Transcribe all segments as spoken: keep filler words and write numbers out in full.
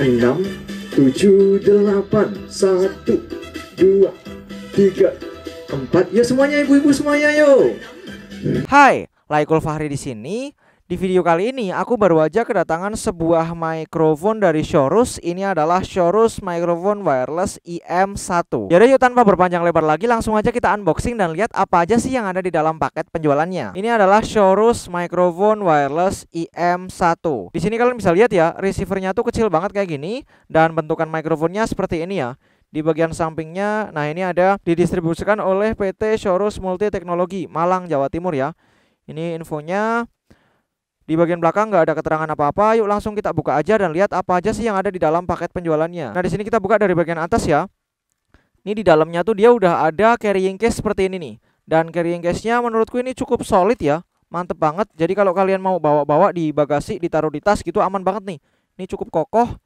enam tujuh delapan satu dua tiga empat. Ya semuanya, ibu-ibu semuanya, yo. Hai, Laikul Fahri di sini. Di video kali ini aku baru aja kedatangan sebuah mikrofon dari Shorus. Ini adalah Shorus Microphone Wireless I M satu. Jadi yuk, tanpa berpanjang lebar lagi, langsung aja kita unboxing dan lihat apa aja sih yang ada di dalam paket penjualannya. Ini adalah Shorus Microphone Wireless I M satu. Di sini kalian bisa lihat ya, receivernya tuh kecil banget kayak gini, dan bentukan mikrofonnya seperti ini ya. Di bagian sampingnya, nah ini ada didistribusikan oleh P T Shorus Multiteknologi, Malang, Jawa Timur ya. Ini infonya. Di bagian belakang nggak ada keterangan apa-apa. Yuk langsung kita buka aja dan lihat apa aja sih yang ada di dalam paket penjualannya. Nah, di sini kita buka dari bagian atas ya. Ini di dalamnya tuh dia udah ada carrying case seperti ini nih. Dan carrying case-nya menurutku ini cukup solid ya. Mantep banget. Jadi kalau kalian mau bawa-bawa di bagasi, ditaruh di tas gitu aman banget nih. Ini cukup kokoh.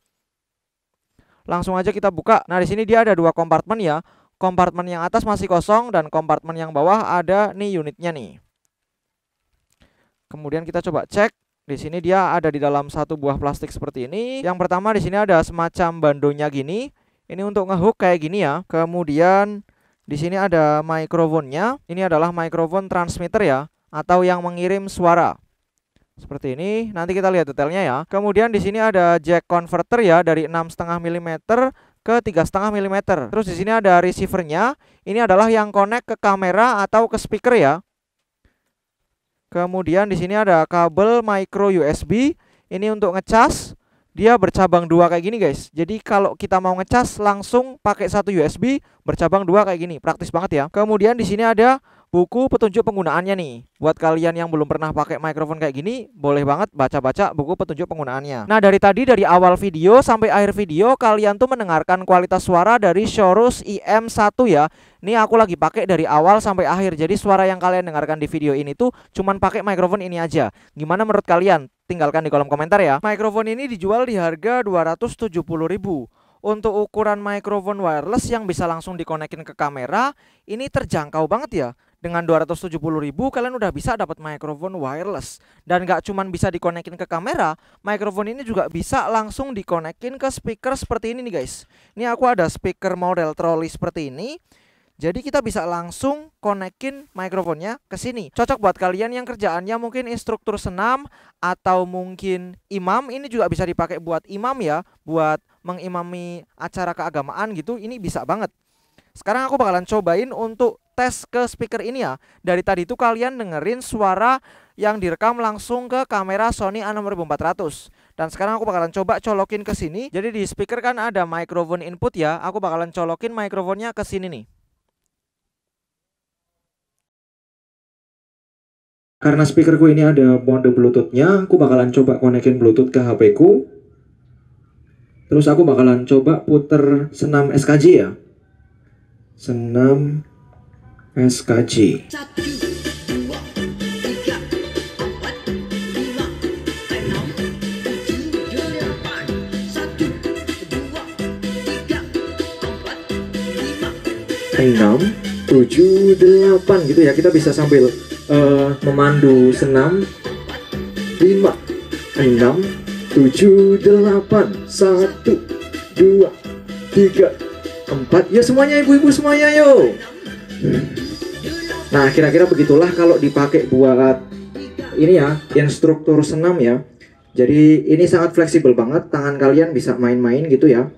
Langsung aja kita buka. Nah, di sini dia ada dua kompartemen ya. Kompartemen yang atas masih kosong dan kompartemen yang bawah ada nih unitnya nih. Kemudian kita coba cek. Di sini dia ada di dalam satu buah plastik seperti ini. Yang pertama di sini ada semacam bandonya gini. Ini untuk ngehook kayak gini ya. Kemudian di sini ada mikrofonnya. Ini adalah mikrofon transmitter ya, atau yang mengirim suara. Seperti ini. Nanti kita lihat detailnya ya. Kemudian di sini ada jack converter ya, dari enam setengah milimeter ke tiga setengah milimeter. Terus di sini ada receivernya. Ini adalah yang connect ke kamera atau ke speaker ya. Kemudian di sini ada kabel micro U S B. Ini untuk ngecas. Dia bercabang dua kayak gini guys. Jadi kalau kita mau ngecas langsung pakai satu U S B bercabang dua kayak gini. Praktis banget ya. Kemudian di sini ada buku petunjuk penggunaannya nih. Buat kalian yang belum pernah pakai mikrofon kayak gini, boleh banget baca-baca buku petunjuk penggunaannya. Nah, dari tadi dari awal video sampai akhir video kalian tuh mendengarkan kualitas suara dari Shorus I M satu ya. Ini aku lagi pakai dari awal sampai akhir. Jadi suara yang kalian dengarkan di video ini tuh cuman pakai mikrofon ini aja. Gimana menurut kalian? Tinggalkan di kolom komentar ya. Mikrofon ini dijual di harga dua ratus tujuh puluh ribu. Untuk ukuran mikrofon wireless yang bisa langsung dikonekin ke kamera, ini terjangkau banget ya. Dengan dua ratus tujuh puluh ribu kalian udah bisa dapat mikrofon wireless. Dan gak cuman bisa dikonekin ke kamera, mikrofon ini juga bisa langsung dikonekin ke speaker seperti ini nih guys. Ini aku ada speaker model troli seperti ini. Jadi kita bisa langsung konekin mikrofonnya ke sini. Cocok buat kalian yang kerjaannya mungkin instruktur senam atau mungkin imam. Ini juga bisa dipakai buat imam ya, buat mengimami acara keagamaan gitu. Ini bisa banget. Sekarang aku bakalan cobain untuk tes ke speaker ini ya. Dari tadi itu kalian dengerin suara yang direkam langsung ke kamera Sony A enam empat ratus. Dan sekarang aku bakalan coba colokin ke sini. Jadi di speaker kan ada microphone input ya. Aku bakalan colokin mikrofonnya ke sini nih. Karena speakerku ini ada mode Bluetooth-nya, aku bakalan coba konekin Bluetooth ke H P-ku. Terus aku bakalan coba puter senam S K J ya. Senam S K J. enam tujuh delapan gitu ya. Kita bisa sambil Uh, memandu senam. Lima enam tujuh delapan satu dua tiga empat. Ya semuanya, ibu-ibu semuanya, yo. Nah, kira-kira begitulah kalau dipakai buat ini ya, instruktur senam ya. Jadi ini sangat fleksibel banget, tangan kalian bisa main-main gitu ya,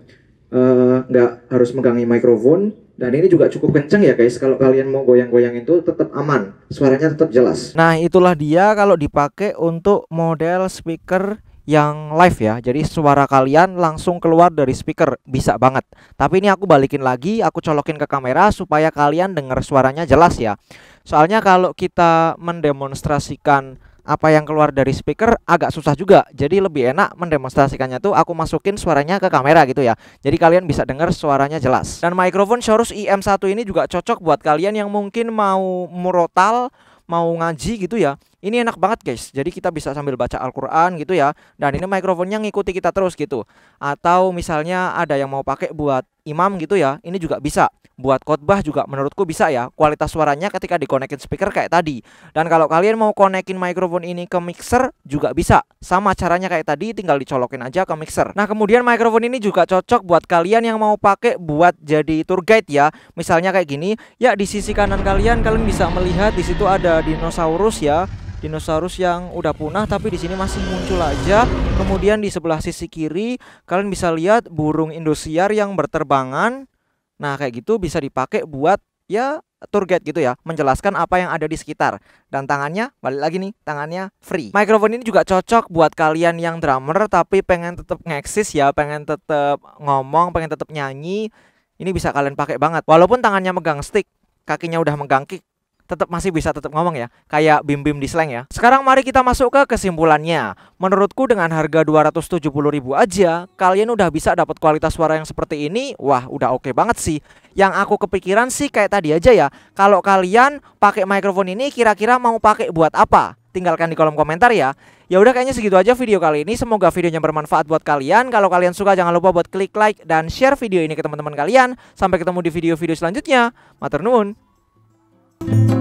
uh, nggak harus megangi mikrofon. Dan ini juga cukup kenceng ya guys, kalau kalian mau goyang-goyang itu tetap aman, suaranya tetap jelas. Nah, itulah dia kalau dipakai untuk model speaker yang live ya. Jadi suara kalian langsung keluar dari speaker, bisa banget. Tapi ini aku balikin lagi, aku colokin ke kamera supaya kalian dengar suaranya jelas ya. Soalnya kalau kita mendemonstrasikan apa yang keluar dari speaker agak susah juga. Jadi lebih enak mendemonstrasikannya tuh aku masukin suaranya ke kamera gitu ya. Jadi kalian bisa dengar suaranya jelas. Dan mikrofon Shorus I M satu ini juga cocok buat kalian yang mungkin mau murotal, mau ngaji gitu ya. Ini enak banget guys, jadi kita bisa sambil baca Al-Qur'an gitu ya. Dan ini mikrofonnya ngikuti kita terus gitu. Atau misalnya ada yang mau pakai buat imam gitu ya, ini juga bisa. Buat khotbah juga menurutku bisa ya, kualitas suaranya ketika dikonekin speaker kayak tadi. Dan kalau kalian mau konekin mikrofon ini ke mixer juga bisa. Sama caranya kayak tadi, tinggal dicolokin aja ke mixer. Nah kemudian mikrofon ini juga cocok buat kalian yang mau pakai buat jadi tour guide ya. Misalnya kayak gini, ya di sisi kanan kalian kalian bisa melihat di situ ada dinosaurus ya. Dinosaurus yang udah punah tapi di sini masih muncul aja. Kemudian di sebelah sisi kiri kalian bisa lihat burung indosiar yang berterbangan. Nah kayak gitu bisa dipakai buat ya tour guide gitu ya, menjelaskan apa yang ada di sekitar. Dan tangannya, balik lagi nih, tangannya free. Mikrofon ini juga cocok buat kalian yang drummer tapi pengen tetap nge-exist ya, pengen tetap ngomong, pengen tetap nyanyi. Ini bisa kalian pakai banget. Walaupun tangannya megang stick, kakinya udah megang kick, tetap masih bisa tetap ngomong ya, kayak bim-bim di slang ya. Sekarang mari kita masuk ke kesimpulannya. Menurutku dengan harga dua ratus tujuh puluh ribu aja kalian udah bisa dapat kualitas suara yang seperti ini. Wah, udah oke banget sih. Yang aku kepikiran sih kayak tadi aja ya. Kalau kalian pakai mikrofon ini kira-kira mau pakai buat apa? Tinggalkan di kolom komentar ya. Ya udah kayaknya segitu aja video kali ini. Semoga videonya bermanfaat buat kalian. Kalau kalian suka jangan lupa buat klik like dan share video ini ke teman-teman kalian. Sampai ketemu di video-video selanjutnya. Matur nuwun.